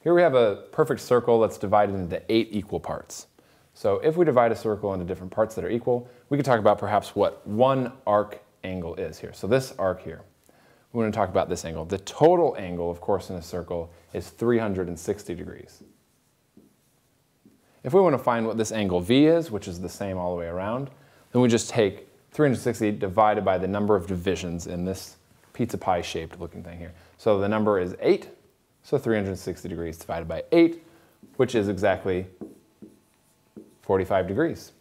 Here we have a perfect circle that's divided into 8 equal parts. So if we divide a circle into different parts that are equal, we can talk about perhaps what one arc angle is here. So this arc here, we want to talk about this angle. The total angle, of course, in a circle is 360 degrees. If we want to find what this angle V is, which is the same all the way around, then we just take 360 divided by the number of divisions in this pizza pie shaped looking thing here. So the number is 8, so 360 degrees divided by 8, which is exactly 45 degrees.